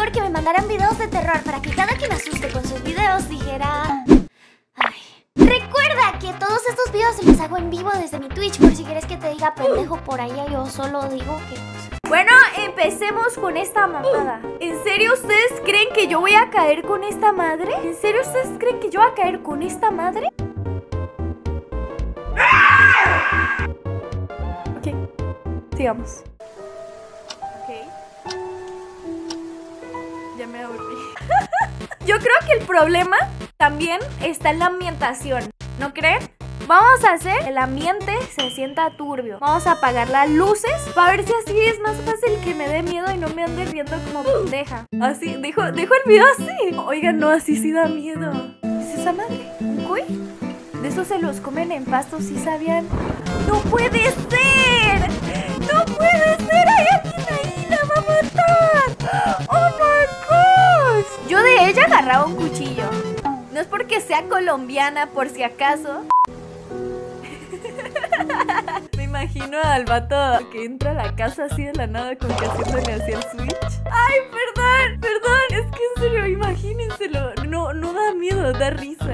mejor que me mandaran videos de terror para que cada quien asuste con sus videos dijera... Ay. Recuerda que todos estos videos los hago en vivo desde mi Twitch, por si quieres que te diga pendejo por allá, yo solo digo que... Bueno, empecemos con esta mamada. ¿En serio ustedes creen que yo voy a caer con esta madre? ¿En serio ustedes creen que yo voy a caer con esta madre? Ok, sigamos. Ok. Ya me aburrí. Yo creo que el problema también está en la ambientación, ¿no creen? Vamos a hacer el ambiente se sienta turbio. Vamos a apagar las luces para ver si así es más fácil que me dé miedo y no me ande riendo como pendeja. Así, dejo el video así. Oigan, no, así sí da miedo. ¿Qué es esa madre? ¿Un cuy? De esos se los comen en pasto, ¿sí sabían? ¡No puede ser! ¡No puede ser! ¡Hay alguien ahí! ¡La va a matar! ¡Oh, my gosh! Yo de ella agarraba un cuchillo. No es porque sea colombiana, por si acaso. Me imagino al vato que entra a la casa así de la nada con que haciéndole hacia el switch. ¡Ay, perdón! ¡Perdón! Es que en serio, imagínenselo. No, no da miedo, da risa.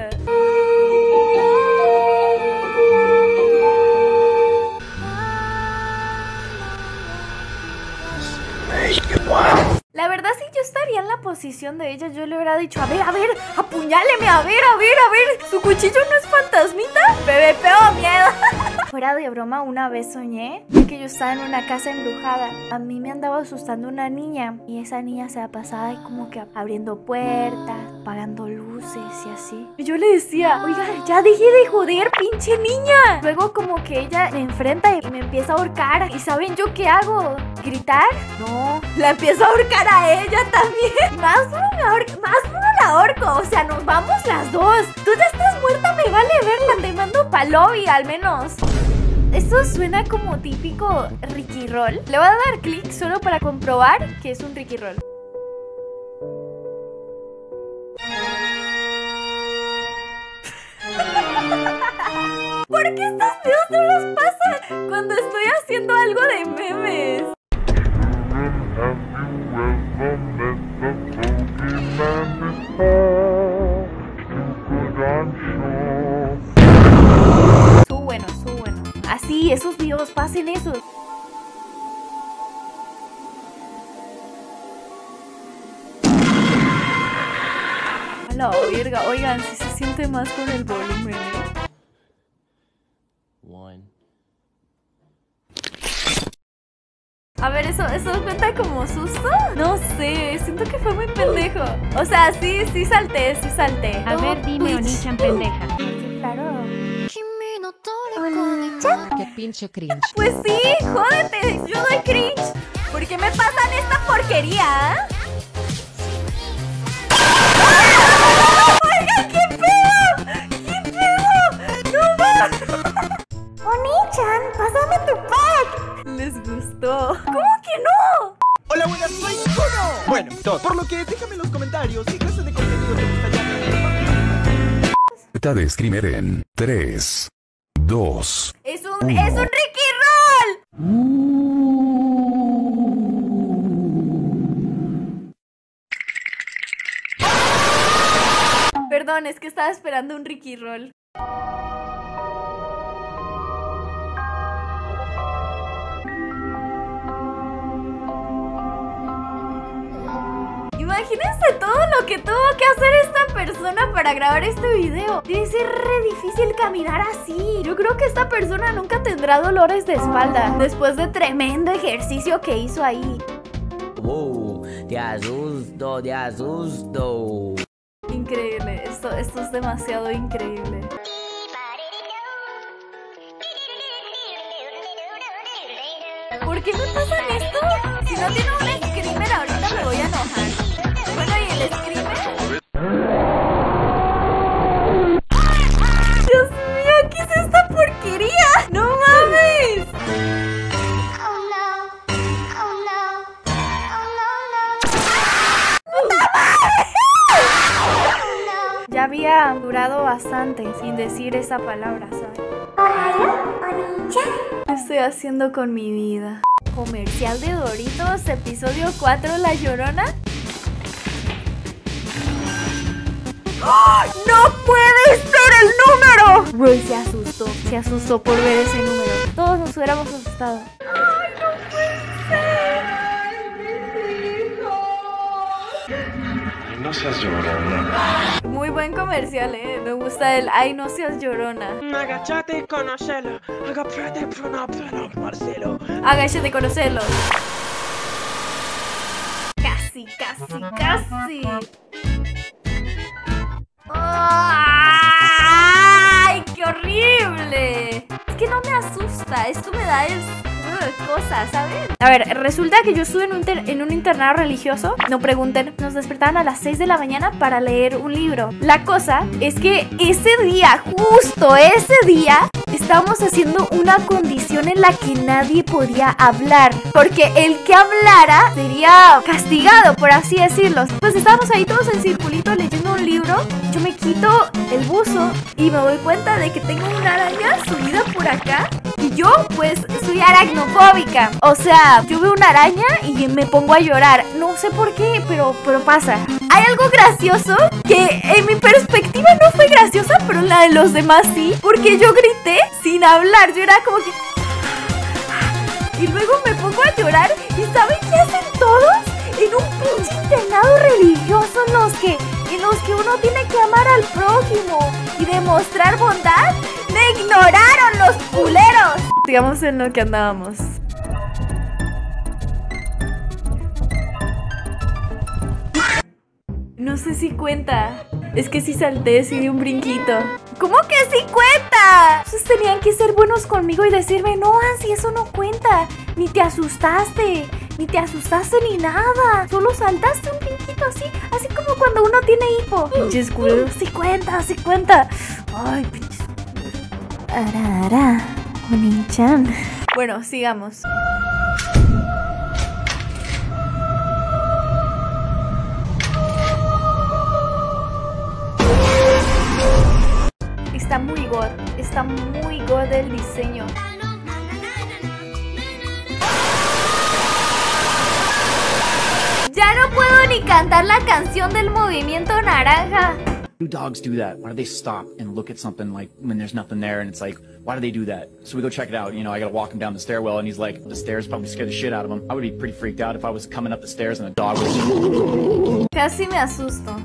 La verdad, si yo estaría en la posición de ella, yo le hubiera dicho, a ver, apuñáleme, a ver. ¿Su cuchillo no es fantasmita? Bebé, peo miedo. Fuera de broma, una vez soñé que yo estaba en una casa embrujada. A mí me andaba asustando una niña y esa niña se la pasaba y como que abriendo puertas, apagando luces y así. Y yo le decía, oiga, ya dejé de joder, pinche niña. Luego como que ella me enfrenta y me empieza a ahorcar. ¿Y saben yo qué hago? ¿Gritar? No, la empiezo a ahorcar a ella también. Más uno la ahorco, o sea, nos vamos las dos. Tú ya estás muerta, me vale verla, te mando pa' lobby al menos. Esto suena como típico Rickroll. Le voy a dar clic solo para comprobar que es un Rickroll. ¿Por qué estos videos no los pasan cuando estoy haciendo algo de memes? Son buenos. Así, esos videos, pasen esos. A la verga, oigan, si se siente más con el volumen, ¿eh? A ver, ¿eso cuenta como susto? No sé, siento que fue muy pendejo. O sea, sí salté. A ver, dime, Onichan pendeja. Claro. ¿Onichan? Qué pinche cringe. Pues sí, jódete, yo doy cringe. ¿Por qué me pasan esta porquería? ¡Oiga, qué pedo! ¡Qué pedo! ¡No va! Onichan, pásame tu pack. Les gustó. ¿Cómo que no? Hola, buenas, soy Kono. Bueno, todo. Por lo que déjame en los comentarios qué clase de contenido te gustaría. Trata de escribir en 3, 2, 1. ¡Es un Rickroll! Perdón, es que estaba esperando un Rickroll. Imagínense todo lo que tuvo que hacer esta persona para grabar este video. Debe ser re difícil caminar así. Yo creo que esta persona nunca tendrá dolores de espalda después de tremendo ejercicio que hizo ahí. Wow, te asusto. Increíble, esto es demasiado increíble. ¿Por qué me pasan esto? Si no tiene un screamer ahorita me voy a enojar. Bueno, ¿y el screamer? ¡Dios mío! ¿Qué es esta porquería? ¡No mames! ¡Oh, no! ¡Oh, no! ¡Oh, no, no! ¡No mames! Ya había durado bastante sin decir esa palabra, ¿sabes? ¡Hola, Onichan! ¿Qué estoy haciendo con mi vida? Comercial de Doritos, episodio 4, La Llorona. ¡Oh! ¡No puede ser el número! Roy se asustó por ver ese número. Todos nos hubiéramos asustado. ¡Ay, no puede ser! ¡Ay, mis hijos! No seas llorona. Muy buen comercial, me gusta el "ay, no seas llorona". Agáchate y conócelo. Agáchate, Marcelo. Agáchate y conócelo. Casi, casi, casi. ¡Ay, qué horrible! Es que no me asusta, esto me da el cosas, ¿saben? A ver, resulta que yo estuve en un internado religioso. No pregunten, nos despertaban a las 6 de la mañana para leer un libro. La cosa es que ese día, justo ese día, estábamos haciendo una condición en la que nadie podía hablar, porque el que hablara sería castigado, por así decirlo. Pues estábamos ahí todos en circulito leyendo un libro. Yo me quito el buzo y me doy cuenta de que tengo una araña subida por acá. Y yo, pues, soy aracnofóbica. O sea, yo veo una araña y me pongo a llorar. No sé por qué, pero pasa. Hay algo gracioso que en mi perspectiva no fue graciosa, pero la de los demás sí. Porque yo grité sin hablar. Yo era como que... Y luego me pongo a llorar. ¿Y saben qué hacen todos? En un pinche internado religioso en los que uno tiene que amar al prójimo y demostrar bondad. ¡Me ignoraron los culeros! Digamos en lo que andábamos. No sé si cuenta. Es que si salté, sí di un brinquito. ¿Cómo que sí cuenta? Entonces tenían que ser buenos conmigo y decirme: no, Ansi, eso no cuenta. Ni te asustaste. Ni te asustaste ni nada. Solo saltaste un brinquito así. Así como cuando uno tiene hipo. Pinches culeros. Sí cuenta, sí cuenta. Ay, pinches. Ara, ara, Onichan. Bueno, sigamos. Está muy god el diseño. Ya no puedo ni cantar la canción del movimiento naranja. Dogs do that. Why do they stop and look at something like when there's nothing there and it's like, why do they do that? So we go check it out. You know, I gotta walk him down the stairwell and he's like, the stairs probably scare the shit out of him. I would be pretty freaked out if I was coming up the stairs and a dog was... Casi me asusto.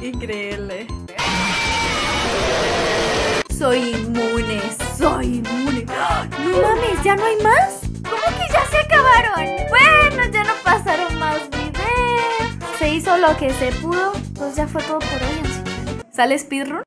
Increíble. Soy inmune, soy inmune. No mames, ¿ya no hay más? ¿Cómo que ya se acabaron? Bueno, ya no pasaron más videos. Se hizo lo que se pudo. Pues ya fue todo por hoy. ¿Sale speedrun?